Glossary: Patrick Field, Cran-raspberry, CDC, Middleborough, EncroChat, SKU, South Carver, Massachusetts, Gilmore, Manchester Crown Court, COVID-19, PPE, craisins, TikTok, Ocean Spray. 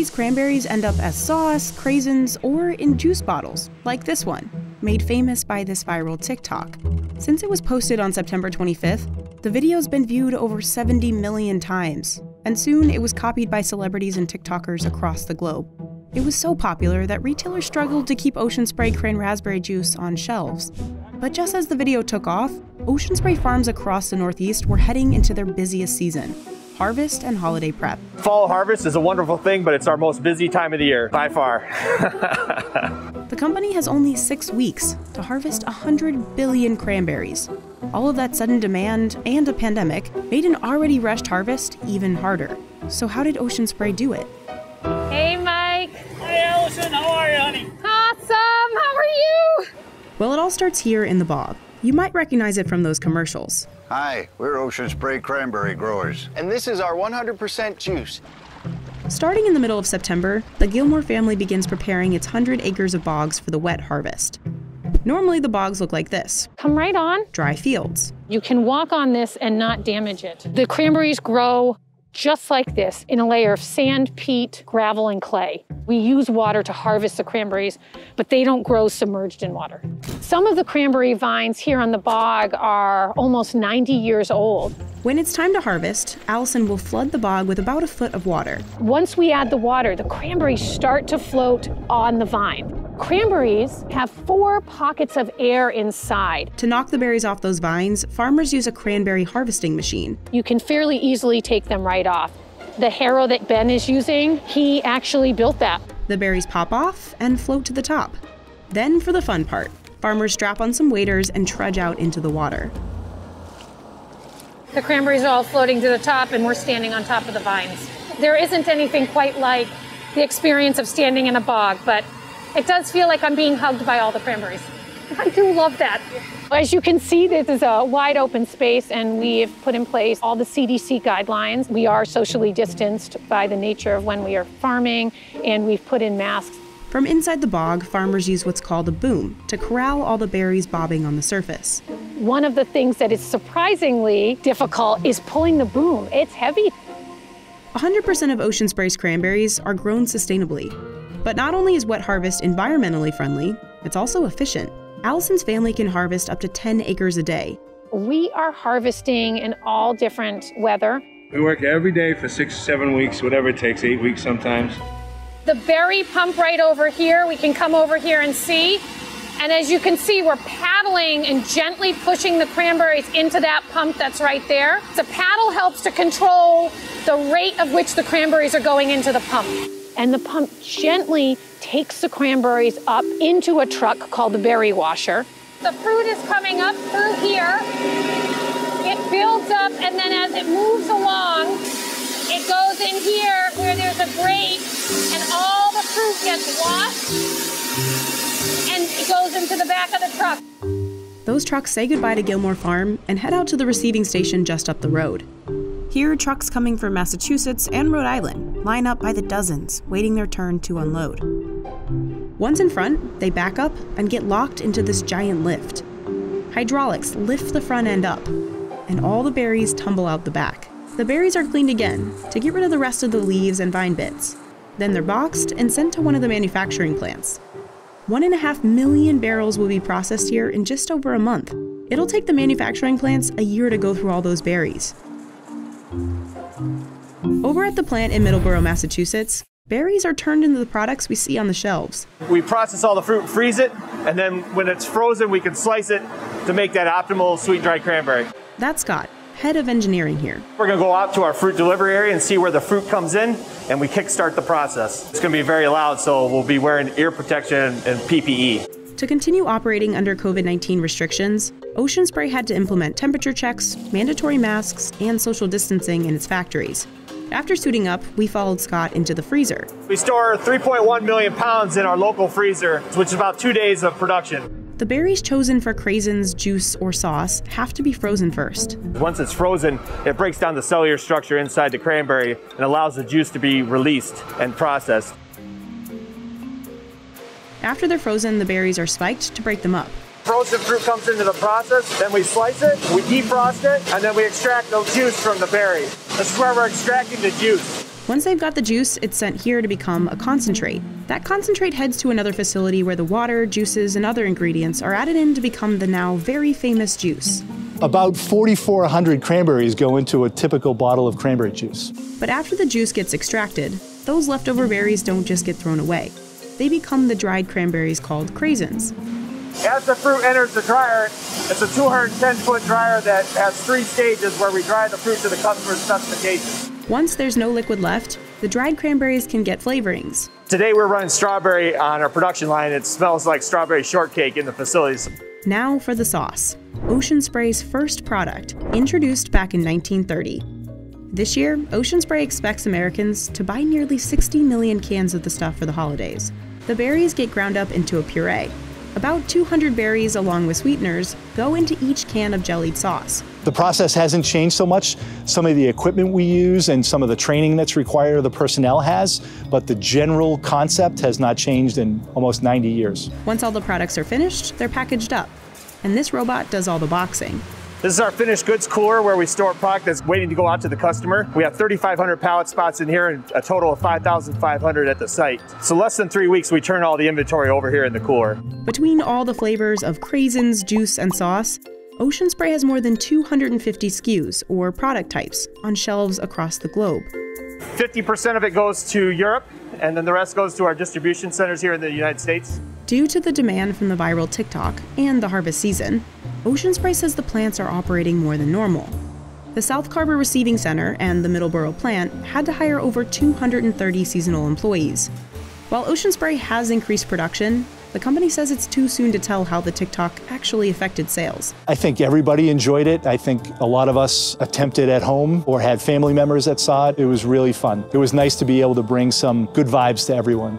these cranberries end up as sauce, craisins, or in juice bottles, like this one, made famous by this viral TikTok. Since it was posted on September 25th, the video's been viewed over 70 million times, and soon it was copied by celebrities and TikTokers across the globe. It was so popular that retailers struggled to keep Ocean Spray cran raspberry juice on shelves. But just as the video took off, Ocean Spray farms across the Northeast were heading into their busiest season, harvest and holiday prep. Fall harvest is a wonderful thing, but it's our most busy time of the year, by far. The company has only 6 weeks to harvest 100 billion cranberries. All of that sudden demand and a pandemic made an already rushed harvest even harder. So how did Ocean Spray do it? Hey, Mike. Hey, Allison, how are you, honey? Awesome, how are you? Well, it all starts here in the bog. You might recognize it from those commercials. Hi, we're Ocean Spray cranberry growers. And this is our 100% juice. Starting in the middle of September, the Gilmore family begins preparing its 100 acres of bogs for the wet harvest. Normally the bogs look like this. Come right on. Dry fields. You can walk on this and not damage it. The cranberries grow just like this in a layer of sand, peat, gravel, and clay. We use water to harvest the cranberries, but they don't grow submerged in water. Some of the cranberry vines here on the bog are almost 90 years old. When it's time to harvest, Allison will flood the bog with about a foot of water. Once we add the water, the cranberries start to float on the vine. Cranberries have 4 pockets of air inside. To knock the berries off those vines, farmers use a cranberry harvesting machine. You can fairly easily take them right off. The harrow that Ben is using, he actually built that. The berries pop off and float to the top. Then for the fun part, farmers strap on some waders and trudge out into the water. The cranberries are all floating to the top and we're standing on top of the vines. There isn't anything quite like the experience of standing in a bog, but it does feel like I'm being hugged by all the cranberries. I do love that. As you can see, this is a wide open space and we have put in place all the CDC guidelines. We are socially distanced by the nature of when we are farming and we've put in masks. From inside the bog, farmers use what's called a boom to corral all the berries bobbing on the surface. One of the things that is surprisingly difficult is pulling the boom. It's heavy. 100% of Ocean Spray's cranberries are grown sustainably. But not only is wet harvest environmentally friendly, it's also efficient. Allison's family can harvest up to 10 acres a day. We are harvesting in all different weather. We work every day for 6 to 7 weeks, whatever it takes, 8 weeks sometimes. The berry pump right over here, we can come over here and see. And as you can see, we're paddling and gently pushing the cranberries into that pump that's right there. The paddle helps to control the rate of which the cranberries are going into the pump. And the pump gently takes the cranberries up into a truck called the berry washer. The fruit is coming up through here. It builds up, and then as it moves along, it goes in here where there's a grate, and all the fruit gets washed, and it goes into the back of the truck. Those trucks say goodbye to Gilmore Farm and head out to the receiving station just up the road. Here, trucks coming from Massachusetts and Rhode Island line up by the dozens, waiting their turn to unload. Once in front, they back up and get locked into this giant lift. Hydraulics lift the front end up, and all the berries tumble out the back. The berries are cleaned again to get rid of the rest of the leaves and vine bits. Then they're boxed and sent to one of the manufacturing plants. 1.5 million barrels will be processed here in just over a month. It'll take the manufacturing plants a year to go through all those berries. Over at the plant in Middleborough, Massachusetts, berries are turned into the products we see on the shelves. We process all the fruit, freeze it, and then when it's frozen, we can slice it to make that optimal sweet dry cranberry. That's Scott, head of engineering here. We're going to go out to our fruit delivery area and see where the fruit comes in, and we kickstart the process. It's going to be very loud, so we'll be wearing ear protection and PPE. To continue operating under COVID-19 restrictions, Ocean Spray had to implement temperature checks, mandatory masks, and social distancing in its factories. After suiting up, we followed Scott into the freezer. We store 3.1 million pounds in our local freezer, which is about 2 days of production. The berries chosen for craisins, juice, or sauce have to be frozen first. Once it's frozen, it breaks down the cellular structure inside the cranberry and allows the juice to be released and processed. After they're frozen, the berries are spiked to break them up. Frozen fruit comes into the process, then we slice it, we defrost it, and then we extract the juice from the berry. This is where we're extracting the juice. Once they've got the juice, it's sent here to become a concentrate. That concentrate heads to another facility where the water, juices, and other ingredients are added in to become the now very famous juice. About 4,400 cranberries go into a typical bottle of cranberry juice. But after the juice gets extracted, those leftover berries don't just get thrown away. They become the dried cranberries called craisins. As the fruit enters the dryer, it's a 210-foot dryer that has 3 stages where we dry the fruit to the customer's specifications. Once there's no liquid left, the dried cranberries can get flavorings. Today we're running strawberry on our production line. It smells like strawberry shortcake in the facilities. Now for the sauce, Ocean Spray's first product, introduced back in 1930. This year, Ocean Spray expects Americans to buy nearly 60 million cans of the stuff for the holidays. The berries get ground up into a puree. About 200 berries, along with sweeteners, go into each can of jellied sauce. The process hasn't changed so much. Some of the equipment we use and some of the training that's required or the personnel has, but the general concept has not changed in almost 90 years. Once all the products are finished, they're packaged up, and this robot does all the boxing. This is our finished goods cooler where we store a product that's waiting to go out to the customer. We have 3,500 pallet spots in here and a total of 5,500 at the site. So less than 3 weeks, we turn all the inventory over here in the cooler. Between all the flavors of craisins, juice, and sauce, Ocean Spray has more than 250 SKUs, or product types, on shelves across the globe. 50% of it goes to Europe, and then the rest goes to our distribution centers here in the United States. Due to the demand from the viral TikTok and the harvest season, Ocean Spray says the plants are operating more than normal. The South Carver Receiving Center and the Middleborough plant had to hire over 230 seasonal employees. While Ocean Spray has increased production, the company says it's too soon to tell how the TikTok actually affected sales. I think everybody enjoyed it. I think a lot of us attempted at home or had family members that saw it. It was really fun. It was nice to be able to bring some good vibes to everyone.